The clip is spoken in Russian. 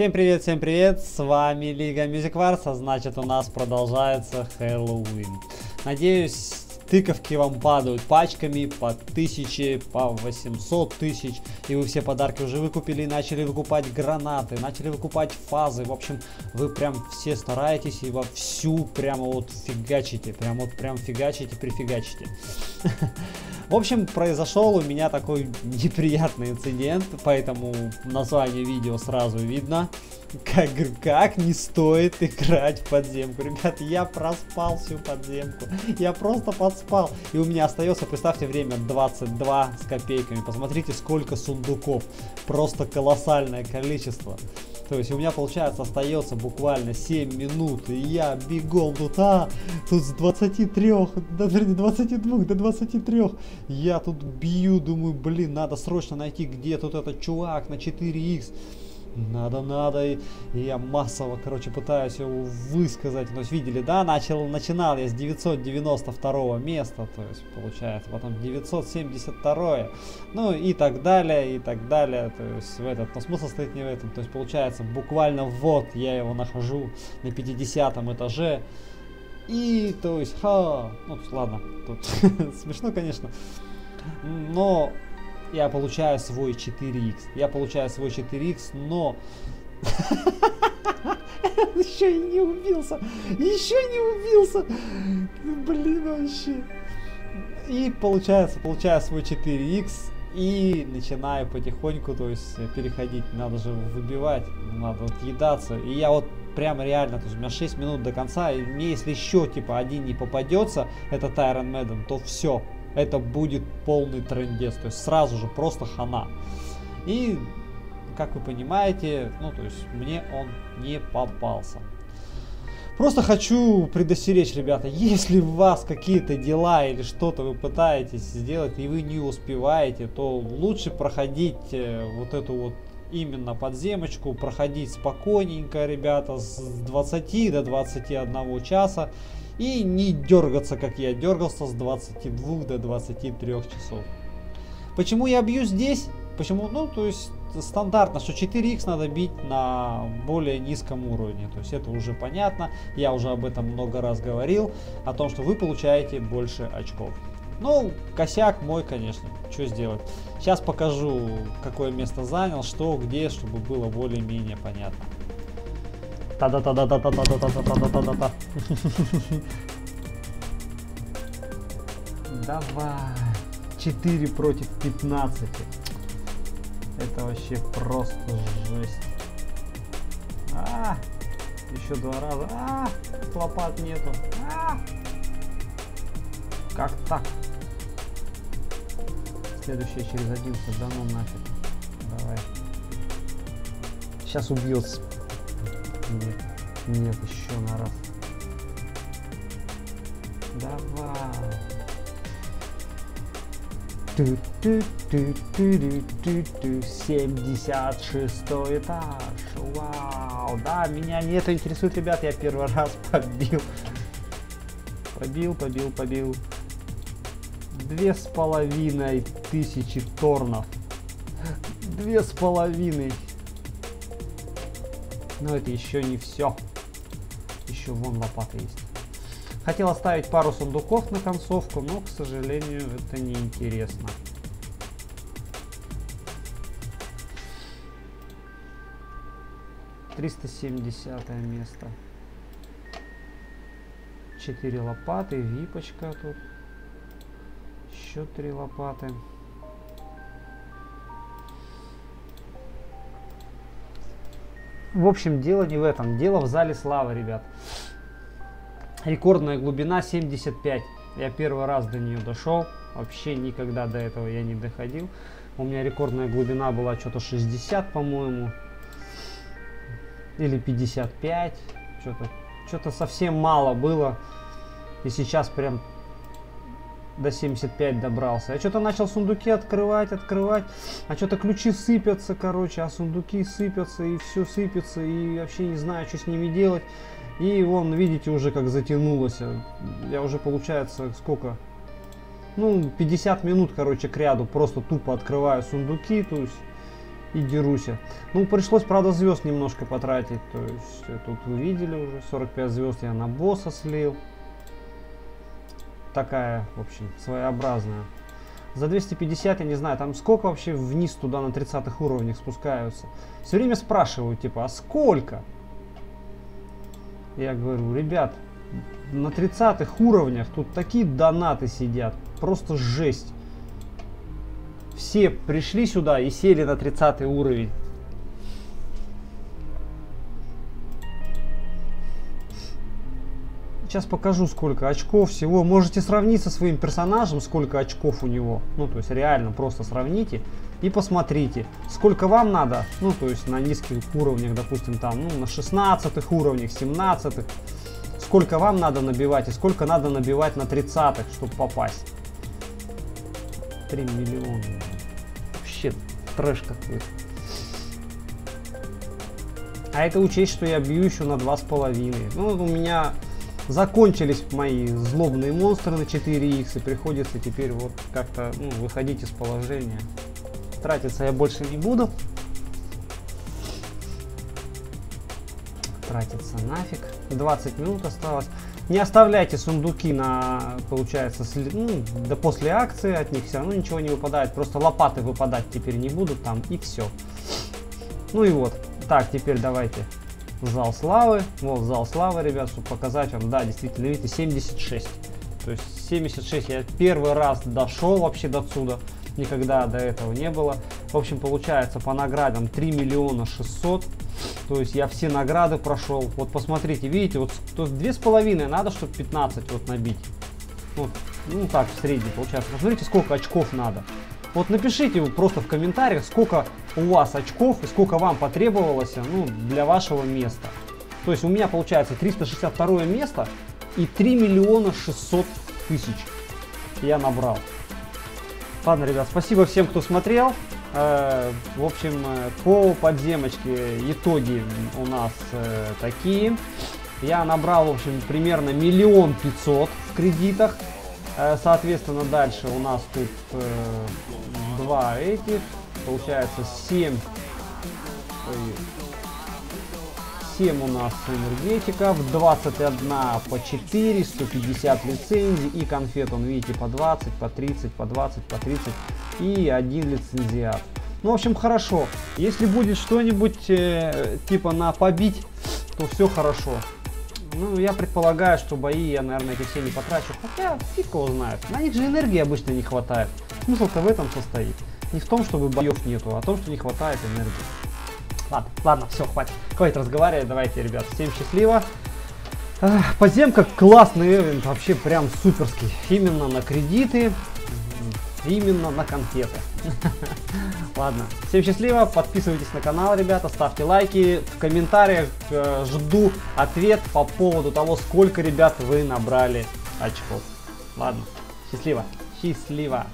Всем привет, с вами Лига MusicWars, а значит у нас продолжается Хэллоуин. Надеюсь, тыковки вам падают пачками по 1000, по 800 тысяч, и вы все подарки уже выкупили, начали выкупать гранаты, начали выкупать фазы, в общем, вы прям все стараетесь и вовсю прямо вот фигачите, прям фигачите. В общем, произошел у меня такой неприятный инцидент, поэтому название видео сразу видно. Как не стоит играть в подземку. Ребят, я проспал всю подземку. Я просто подспал. И у меня остается, представьте, время 22 с копейками. Посмотрите, сколько сундуков. Просто колоссальное количество. То есть у меня, получается, остается буквально 7 минут. И я бегом тут с 23 до 22, до 23. Я тут бью, думаю, блин, надо срочно найти, где тут этот чувак на 4х. Надо, и я массово, короче, пытаюсь его высказать. То есть, видели, да, начинал я с 992 места, то есть, получается, потом 972, ну и так далее, то есть, в этот, но смысл стоит не в этом, то есть, получается, буквально вот я его нахожу на 50 этаже, и, то есть, ну, ладно, тут смешно, конечно, но... Я получаю свой 4х. Но... Еще и не убился. Блин, вообще. И получается, получаю свой 4х. И начинаю потихоньку, то есть, переходить. Надо же выбивать. Надо отъедаться. И я вот прям реально, то есть, у меня 6 минут до конца. И мне, если еще, типа, один не попадется, этот Iron Maiden, то все. Это будет полный трындец, то есть сразу же просто хана. И, как вы понимаете, ну то есть мне он не попался. Просто хочу предостеречь, ребята, если у вас какие-то дела или что-то вы пытаетесь сделать и вы не успеваете, то лучше проходить вот эту вот именно подземочку, проходить спокойненько, ребята, с 20 до 21 часа. И не дергаться, как я дергался с 22 до 23 часов. Почему я бью здесь? Почему? Ну, то есть, стандартно, что 4х надо бить на более низком уровне. То есть, это уже понятно. Я уже об этом много раз говорил. О том, что вы получаете больше очков. Ну, косяк мой, конечно. Что сделать? Сейчас покажу, какое место занял, что, где, чтобы было более-менее понятно. Та-да-та-да-та-та-та-та-та-та-та-та-та-та. Давай. 4 против 15. Это вообще просто жесть. А, еще два раза. А, лопат нету. А, как так? Следующее через 11. Да ну нафиг. Давай. Сейчас убьется. Нет, еще на раз. Давай. Ту-ту-ту-ту-ту-ту-ту. 76-й этаж. Вау. Да, меня не это интересует, ребят. Я первый раз побил. Побил. 2500 торнов. 2500. Но это еще не все. Еще вон лопата есть. Хотел оставить пару сундуков на концовку, но, к сожалению, это неинтересно. Интересно. 370 место. 4 лопаты, випочка тут. Еще 3 лопаты. В общем, дело не в этом. Дело в зале славы, ребят. Рекордная глубина 75. Я первый раз до нее дошел. Вообще никогда до этого я не доходил. У меня рекордная глубина была что-то 60, по-моему. Или 55. Что-то совсем мало было. И сейчас прям до 75 добрался. Я что-то начал сундуки открывать. А что-то ключи сыпятся, короче. А сундуки сыпятся, и все сыпется. И вообще не знаю, что с ними делать. И вон, видите, уже как затянулось. Я уже, получается, сколько? Ну, 50 минут, короче, к ряду. Просто тупо открываю сундуки. То есть, и деруся. Ну, пришлось, правда, звезд немножко потратить. То есть, тут вы видели уже, 45 звезд я на босса слил. Такая, в общем, своеобразная. За 250, я не знаю, там сколько вообще вниз туда на 30-х уровнях спускаются. Все время спрашивают, типа, а сколько? Я говорю, ребят, на 30-х уровнях тут такие донаты сидят. Просто жесть. Все пришли сюда и сели на 30-й уровень. Сейчас покажу, сколько очков всего. Можете сравнить со своим персонажем, сколько очков у него. Ну, то есть реально просто сравните и посмотрите, сколько вам надо. Ну, то есть на низких уровнях, допустим, там, ну, на 16-х уровнях, 17-х. Сколько вам надо набивать и сколько надо набивать на 30-х, чтобы попасть. 3 миллиона. Вообще трэш какой-то. А это учесть, что я бью еще на 2,5. Ну, у меня... закончились мои злобные монстры на 4х, и приходится теперь вот как-то, ну, выходить из положения. Тратиться я больше не буду. Тратиться нафиг. 20 минут осталось. Не оставляйте сундуки на, получается, ну, да после акции, от них все равно ничего не выпадает. Просто лопаты выпадать теперь не будут там, и все. Ну и вот. Так, теперь давайте... зал славы. Вот зал славы, ребят, чтобы показать вам. Да, действительно, видите, 76. То есть 76 я первый раз дошел вообще до отсюда. Никогда до этого не было. В общем, получается по наградам 3 миллиона 600. То есть я все награды прошел. Вот посмотрите, видите, вот 2,5 надо, чтобы 15 вот набить. Вот, ну так, в среднем получается. Посмотрите, сколько очков надо. Вот напишите просто в комментариях, сколько у вас очков и сколько вам потребовалось, ну, для вашего места. То есть у меня получается 362 место и 3 миллиона 600 тысяч я набрал. Ладно, ребят, спасибо всем, кто смотрел. В общем, по подземочке итоги у нас такие. Я набрал, в общем, примерно 1 500 000 в кредитах. Соответственно, дальше у нас тут два этих, получается 7 у нас энергетиков, 21 по 4, 150 лицензий и конфет, он, видите, по 20, по 30, по 20, по 30 и 1 лицензиат. Ну, в общем, хорошо. Если будет что-нибудь типа на побить, то все хорошо. Ну, я предполагаю, что бои я, наверное, эти все не потрачу. Хотя, фиг его знает. На них же энергии обычно не хватает. Смысл-то в этом состоит. Не в том, чтобы боев нету, а в том, что не хватает энергии. Ладно, ладно, все, хватит. Хватит разговаривать. Давайте, ребят, всем счастливо. Подземка классный эвент, вообще прям суперский. Именно на кредиты, именно на конфеты. Ладно, всем счастливо, подписывайтесь на канал, ребята, ставьте лайки, в комментариях жду ответ по поводу того, сколько, ребят, вы набрали очков. Ладно, счастливо, счастливо.